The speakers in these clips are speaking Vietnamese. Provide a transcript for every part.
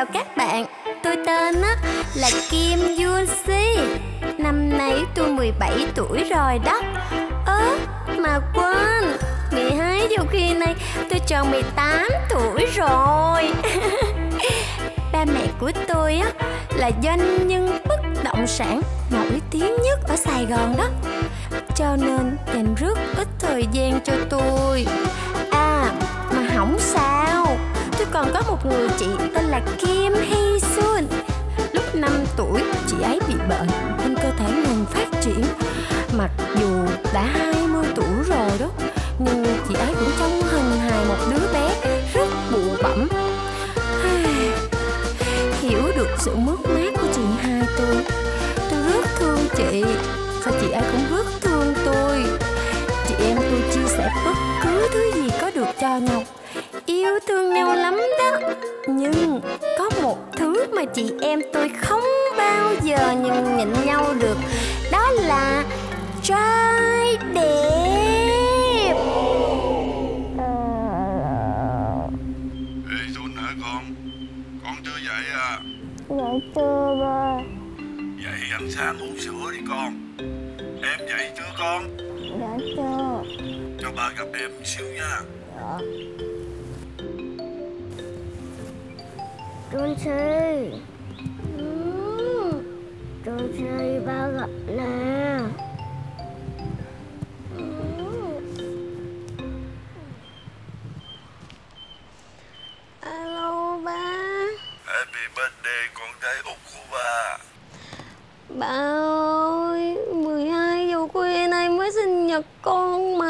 chào các bạn. Tôi tên là Kim Hi Sun. Năm nay tôi 17 tuổi rồi đó. Mà quên, 12 giờ khi này tôi tròn 18 tuổi rồi. Ba mẹ của tôi là doanh nhân bất động sản nổi tiếng nhất ở Sài Gòn đó, cho nên dành rất ít thời gian cho tôi. Mà không sao, tôi còn có một người chị tên là Kim Hi Sun. Lúc 5 tuổi chị ấy bị bệnh nên cơ thể ngừng phát triển. Mặc dù đã 20 tuổi rồi đó, nhưng chị ấy cũng trông hình hài một đứa bé rất bụ bẫm. Hiểu được sự mất mát của chị hai tôi rất thương chị, và chị ấy cũng rất thương tôi. Chị em tôi chia sẻ bất cứ thứ gì có được cho nhau, yêu thương nhau lắm đó. Nhưng có một thứ mà chị em tôi không bao giờ nhịn nhau được, đó là trai đẹp. Ê Xuân hả con? Con chưa dậy à? Dạ chưa ba. Vậy ăn sáng uống sữa đi con. Em dậy chưa con? Dạ chưa. Cho ba gặp em một xíu nha. Dạ. Trôn xì ba gặp nè. Ba ơi, 12 giờ khuya nay mới sinh nhật con mà.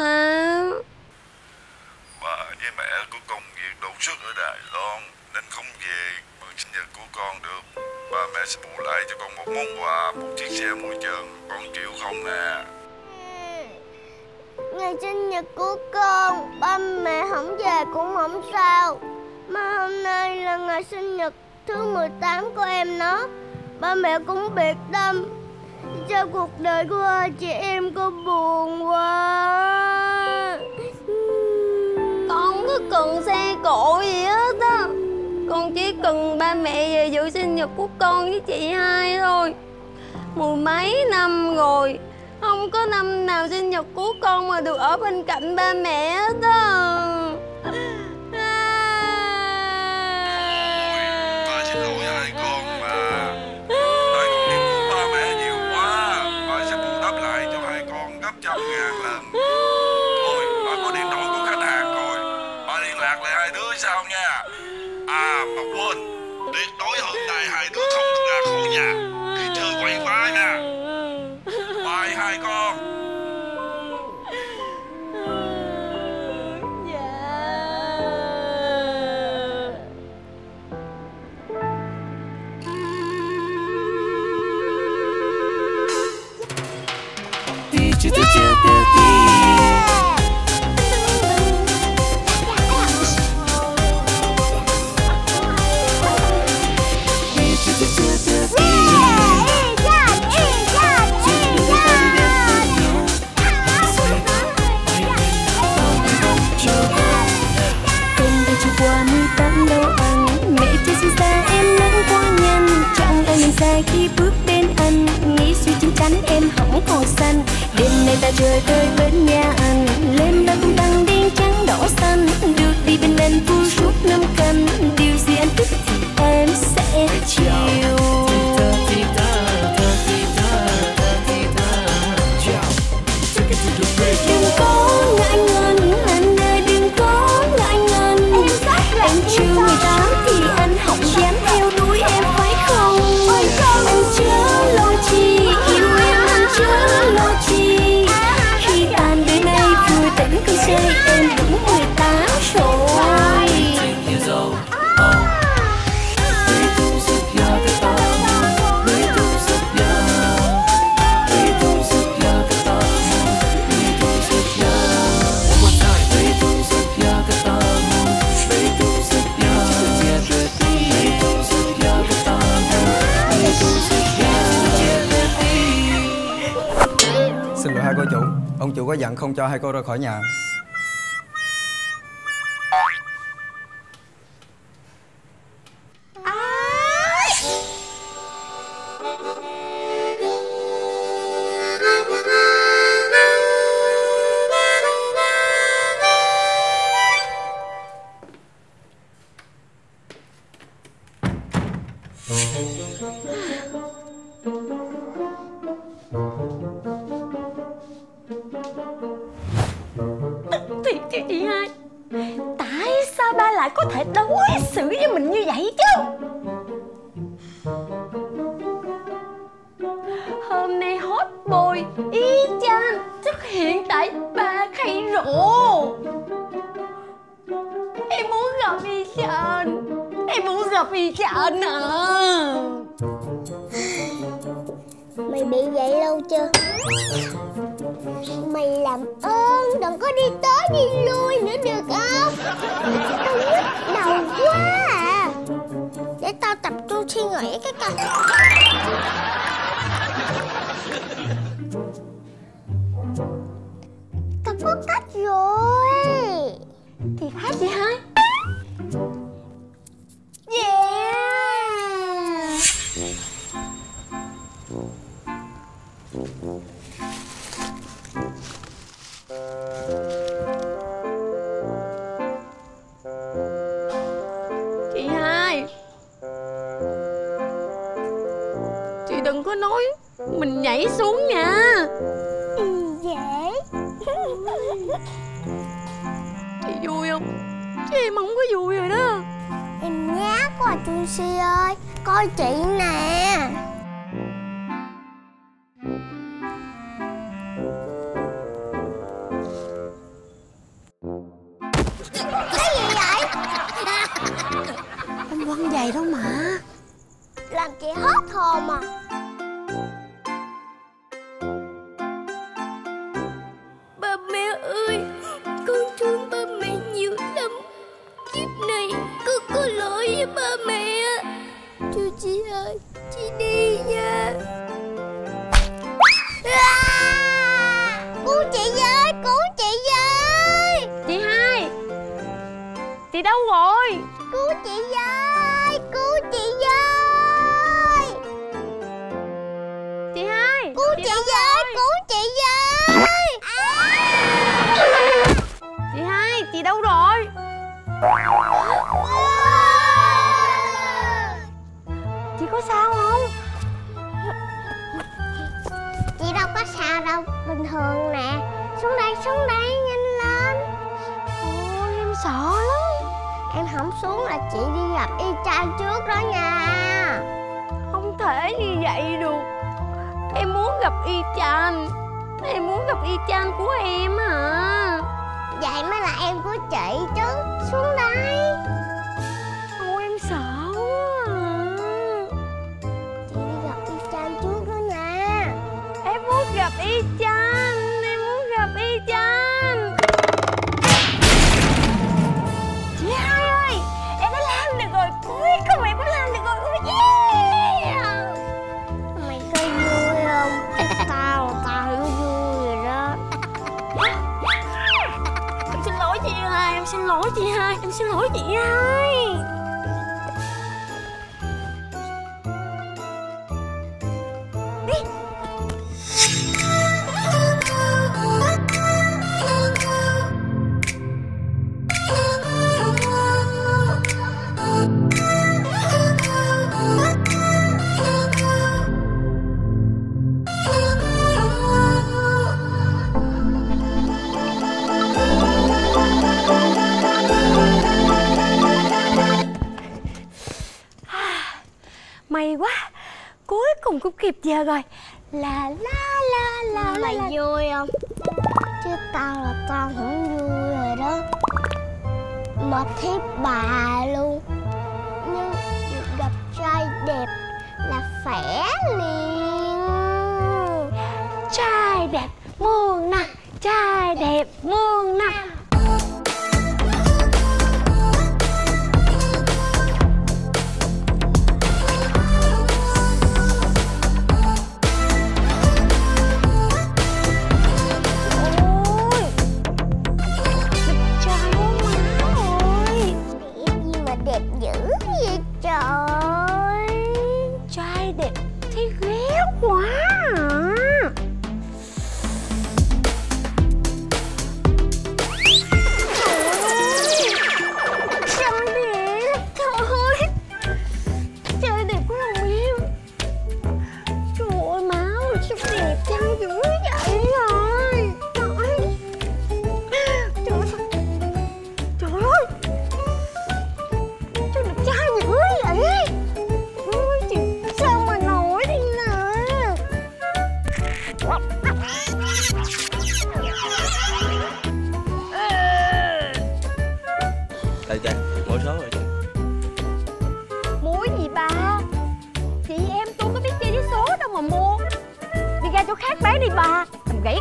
Ba với mẹ có công việc đột xuất ở Đài Loan nên không về mừng sinh nhật của con được. Ba mẹ sẽ bù lại cho con một món quà, một chiếc xe môi trường. Con chịu không nè? Ngày sinh nhật của con, ba mẹ không về cũng không sao. Mà hôm nay là ngày sinh nhật thứ 18 của em nó. Ba mẹ cũng biệt tâm, cho cuộc đời của hai chị em con buồn quá. Con không có cần xe cộ gì hết á. Con chỉ cần ba mẹ về dự sinh nhật của con với chị hai thôi. Mười mấy năm rồi, không có năm nào sinh nhật của con mà được ở bên cạnh ba mẹ hết á. Ba xin lỗi hai con. Sao nha. Mà quên, tuyệt đối hôm nay hai đứa không được ra khỏi nhà khi chơi quậy phá nha. Bye hai con. Dạ. Khi bước bên anh, nghĩ suy chín chắn em hỏng còn xanh. Đêm nay ta chơi tới bên nhà anh, lên ta cũng tăng đen trắng đỏ xanh. Được đi bên anh vui suốt năm canh, điều gì anh thích thì em sẽ chiều. Đừng có ngại ngần anh ơi, đừng có ngại ngần. Em chưa 18 thì anh không dám theo đuổi em phải không? Anh chớ lo chi, yêu em anh chớ lo chi. Khi tàn đời nay vui tỉnh cơn say, em cũng 18 rồi. Xin lỗi hai cô chủ, ông chủ có dặn không cho hai cô ra khỏi nhà. Chị hai, tại sao ba lại có thể đối xử với mình như vậy chứ? Hôm nay hot boy y chang xuất hiện tại ba khay rượu. Em muốn gặp Y Chang, em muốn gặp Y Chang à. Mày bị vậy lâu chưa? Mày làm ơn đừng có đi tới đi lui nữa được không? Tao nhức đầu quá à. Để tao tập trung suy nghĩ cái coi. Tao có cách rồi. Thì phải gì hả? Mình nhảy xuống nha. Dễ. Chị vui không? Chứ em không có vui rồi đó. Em nhát quá chị Si ơi. Coi chị nè. Cái gì vậy? Em quăng giày đâu mà. Làm chị hết hồn à. Đâu rồi? Cứu chị ơi, cứu chị ơi. Chị hai, cứu chị ơi, cứu chị ơi. Chị hai, chị đâu rồi? Chị có sao không? Chị đâu có sao đâu, bình thường nè. Xuống đây, nhanh lên. Ôi, em sợ lắm. Em không xuống là chị đi gặp Y Chang trước đó nha. Không thể như vậy được. Em muốn gặp Y Chang. Em muốn gặp Y Chang của em hả? Vậy mới là em của chị chứ. Xuống đây. Ôi em sợ quá à. Chị đi gặp Y Chang trước đó nha. Em muốn gặp Y Chang. Em muốn gặp Y Chang. Chị hai ơi, em đã làm được rồi, cuối cùng em đã làm được rồi, yeah! Mày có vui không? Tao hiểu vui rồi đó. Em xin lỗi chị hai, em xin lỗi chị hai, em xin lỗi chị hai. Cũng kịp giờ rồi. La la la la. Mày la, vui không? Chứ tao là tao không vui rồi đó. Mệt thấy bà luôn. Nhưng được gặp trai đẹp là khỏe liền. Trai đẹp muôn năm, trai đẹp muôn năm. Quá à.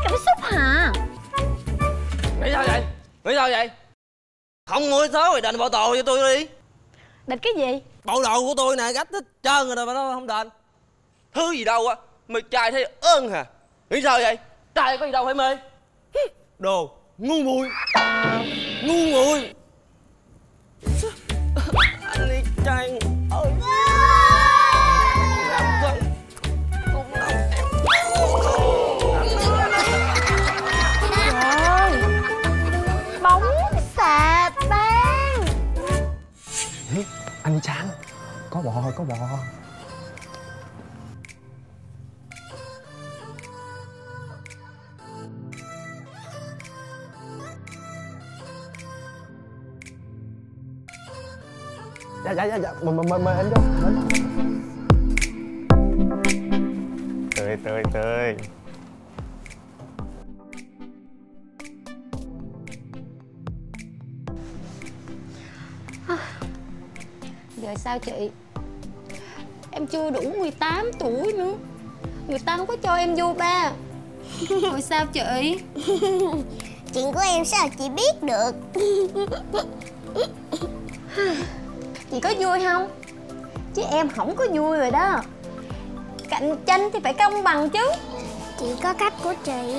cái cảm xúc hả? Nghĩ sao vậy? Nghĩ sao vậy? Không ngồi xấu rồi đền bộ tù cho tôi đi. Đền cái gì? Bộ đồ của tôi nè, rách hết trơn rồi mà nó không đền. Thứ gì đâu á, mày trai thấy ơn hả? Nghĩ sao vậy? Trai có gì đâu phải mê. Đồ ngu muội. Ngu muội. Anh đi trai ơi. Anh Sang có bò thôi, có bò. Dạ, mời anh vô. Tươi. Giờ sao chị? Em chưa đủ 18 tuổi nữa. Người ta không có cho em vô ba. Rồi sao chị? Chuyện của em sao chị biết được? Chị có vui không? Chứ em không có vui rồi đó. Cạnh tranh thì phải công bằng chứ. Chị có cách của chị.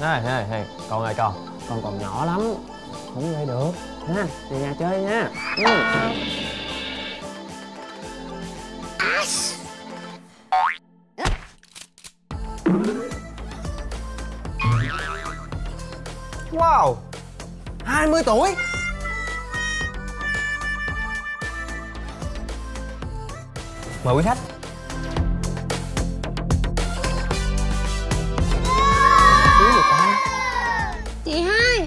Này, con ơi con còn nhỏ lắm. Không nghe được. Nha, về nhà chơi nha. Wow, 20 tuổi. Mời quý khách. Chị hai,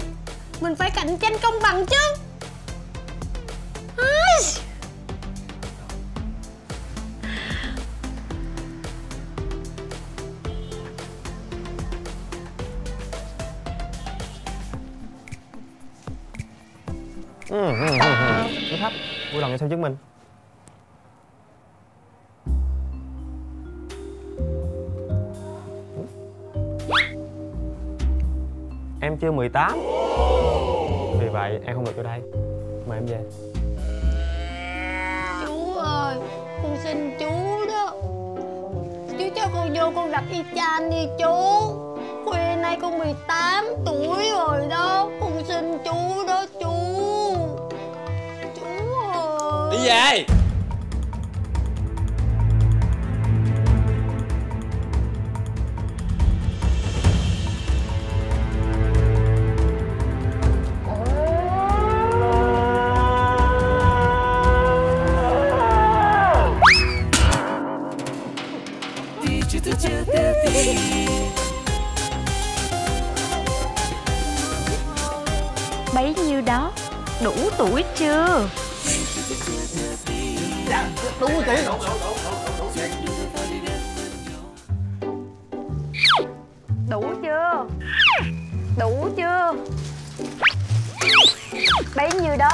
mình phải cạnh tranh công bằng chứ. Quý khách vui lòng xem chứng minh. Em chưa 18, vì vậy em không được vô đây. Mời em về. Chú ơi, con xin chú đó. Chú cho con vô con gặp y chang đi chú. Khuya nay con 18 tuổi rồi đó. Con xin chú đó chú. Chú ơi. Đi về. Bấy nhiêu đó đủ tuổi chưa? Dạ, đủ tuổi. Đủ chưa? Đủ chưa? Bấy nhiêu đó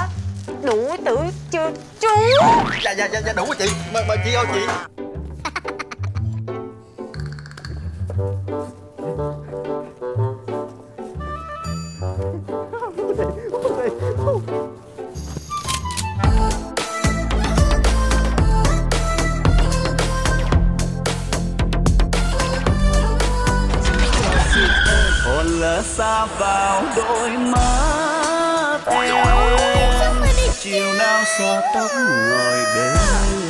đủ tuổi chưa chú? Dạ, đủ rồi chị. Mời chị ơi chị. Hồn lỡ xa vào đôi mắt em, chiều nào xóa tóc ngồi bên em.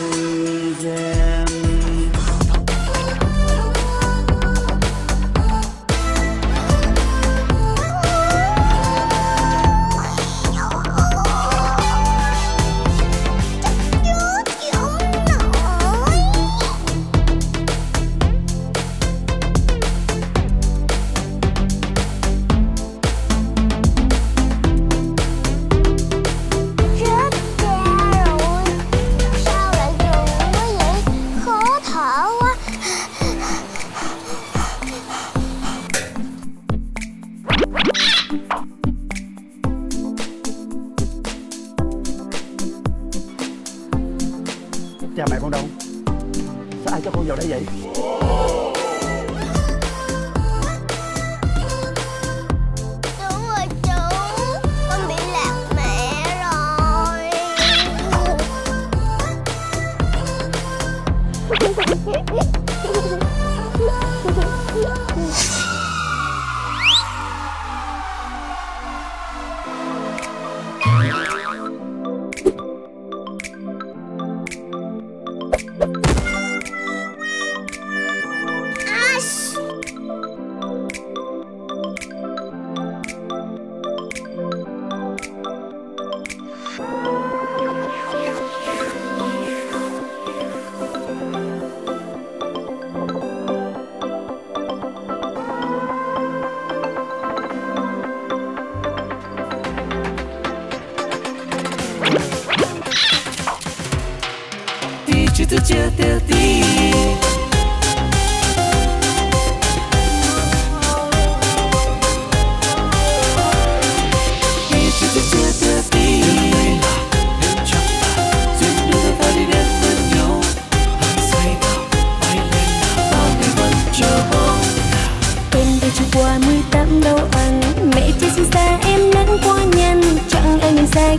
chưa tiêu tí.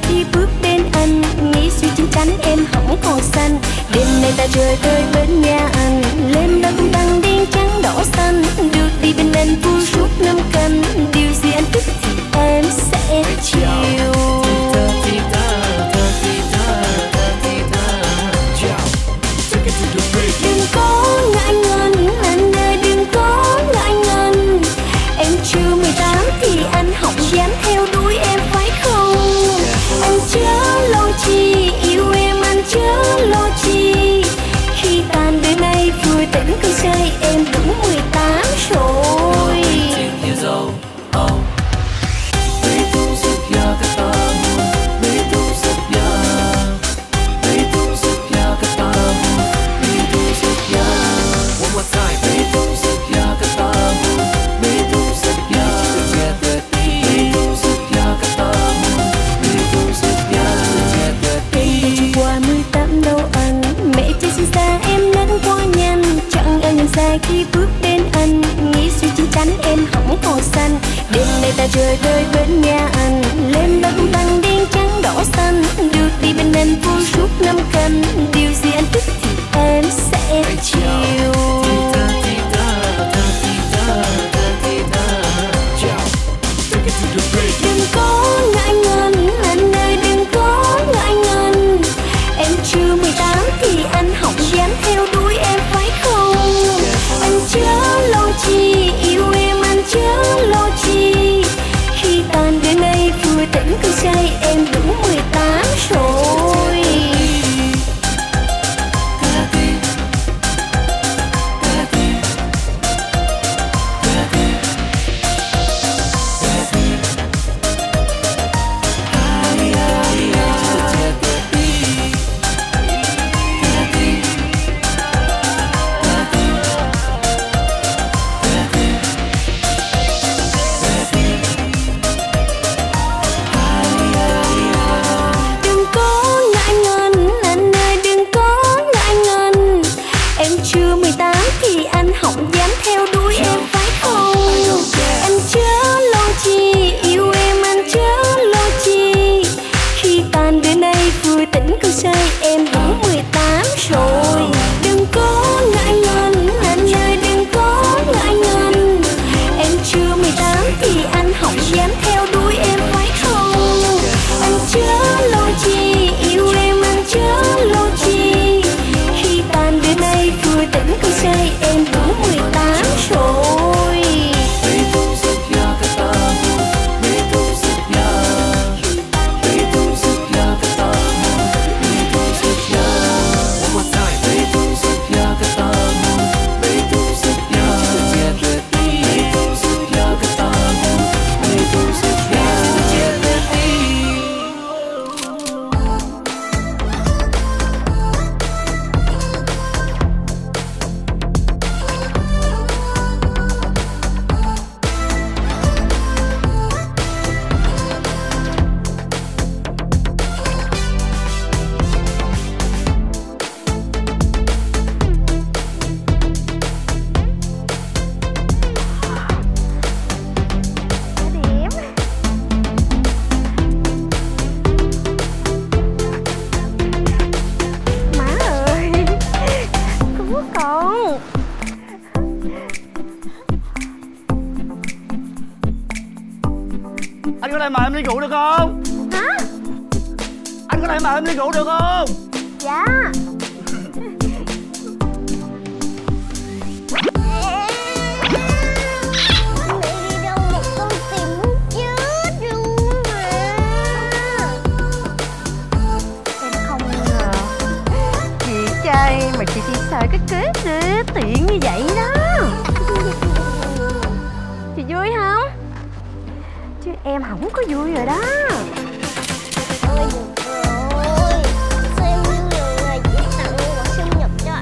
Khi bước bên anh, nghĩ suy chín chắn em hỏng còn xanh. Đêm nay ta trời ơi bên nhà anh, lên đó cũng tăng đen trắng đỏ xanh. Được đi bên anh vui suốt năm canh, điều gì anh thích thì em sẽ chiều. Đừng có ngại ngần anh ơi, đừng có ngại ngần. Em chưa 18 thì anh không dám theo đuổi em phải không? Anh chớ lo chi, yêu em anh chớ lo chi. Khi tàn đời này vui tỉnh cơn say, em cũng 18 rồi. Khi bước bên anh, nghĩ suy chín chắn em hỏng còn xanh. Đêm nay ta trời ơi bên nhà anh, lên đó cũng tăng đen trắng đỏ xanh. Được đi bên em vui suốt năm canh, điều gì anh thích thì em sẽ chiều. Đừng có ngại ngần anh ơi, đừng có ngại ngần. Em chưa 18 thì anh không dám theo đuổi em phải không? Anh chớ lo chi, yêu em anh chớ lo chi. Khi tàn đời này vừa tỉnh cơn say, em đủ 18 rồi. Ôi, xem những người giết tặng quà sinh nhật cho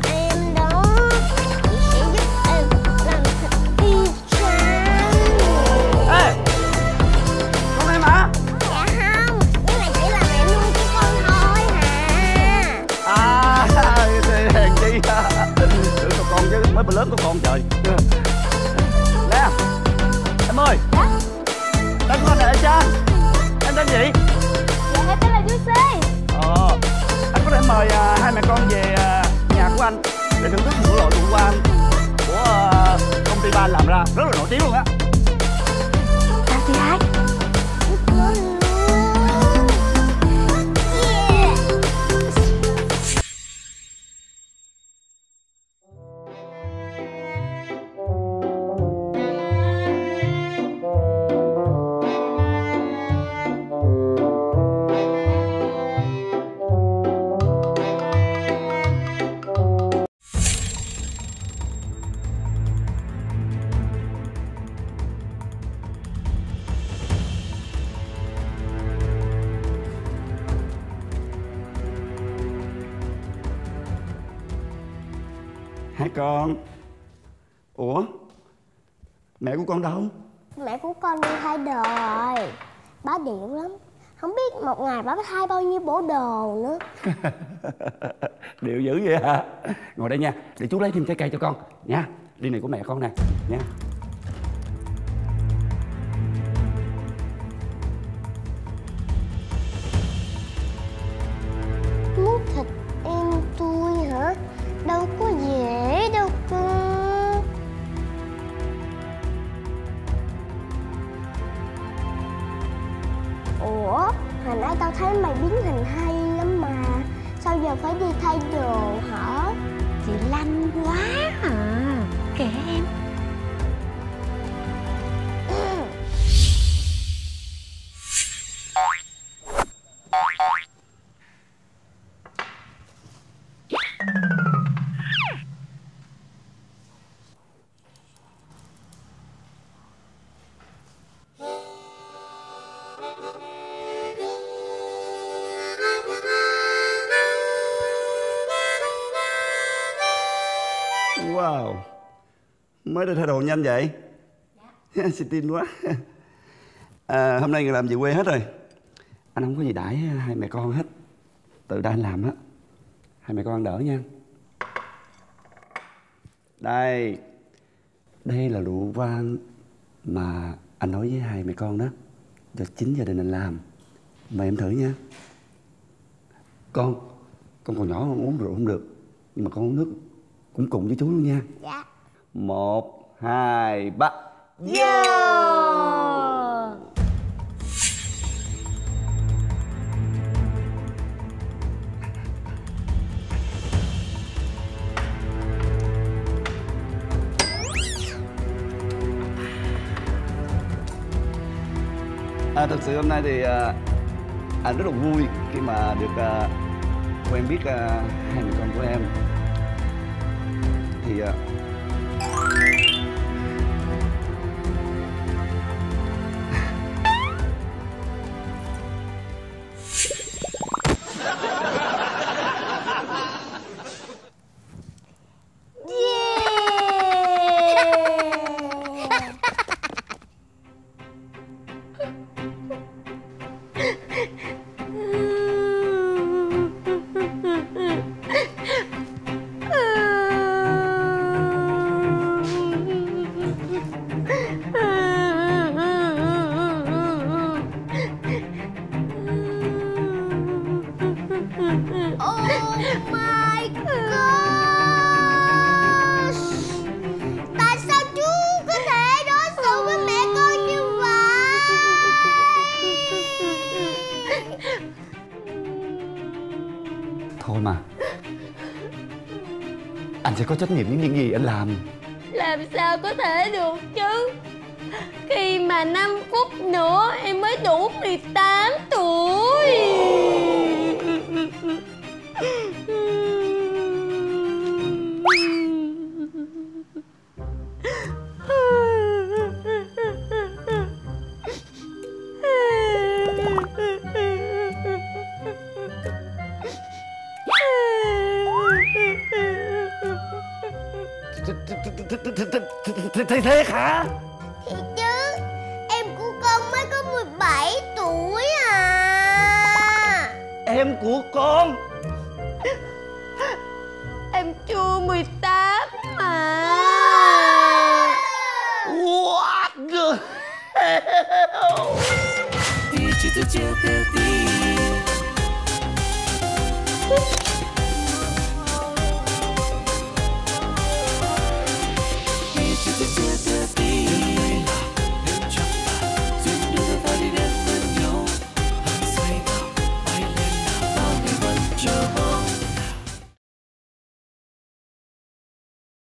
ra rất là nổi tiếng luôn á. Hai con. Ủa? Mẹ của con đâu? Mẹ của con đi thay đồ rồi. Bá điệu lắm. Không biết một ngày bá thay bao nhiêu bộ đồ nữa. Điệu dữ vậy hả? Ngồi đây nha, để chú lấy thêm trái cây cho con nha. Ly này của mẹ con nè nha. Muốn thịt em tôi hả? Đâu có dễ đâu con. Ủa, hồi nãy tao thấy mày biến hình hay lắm mà. Sao giờ phải đi thay đồ hả? Chị lanh quá à. Kệ em. Wow, mới đi thay đồ nhanh vậy? Dạ. Xịn tin quá. À, hôm nay người làm về quê hết rồi. Anh không có gì đãi hai mẹ con hết. Tự ra anh làm á. Hai mẹ con ăn đỡ nha. Đây, đây là lụa quan mà anh nói với hai mẹ con đó, do chính gia đình anh làm. Mời em thử nha. Con còn nhỏ không uống rượu không được. Nhưng mà con uống nước cũng cùng với chú luôn nha. Dạ. 1, 2, 3. Yeah. À, thật sự hôm nay thì anh rất là vui khi mà được quen biết hai người con của em. Thì thôi mà, anh sẽ có trách nhiệm với những gì anh làm. Làm sao có thể được chứ? Khi mà 5 phút nữa em mới đủ 18 tuổi. Thế hả? Thì chứ, em của con mới có 17 tuổi à. Em của con? Em chưa 18 mà. What the hell?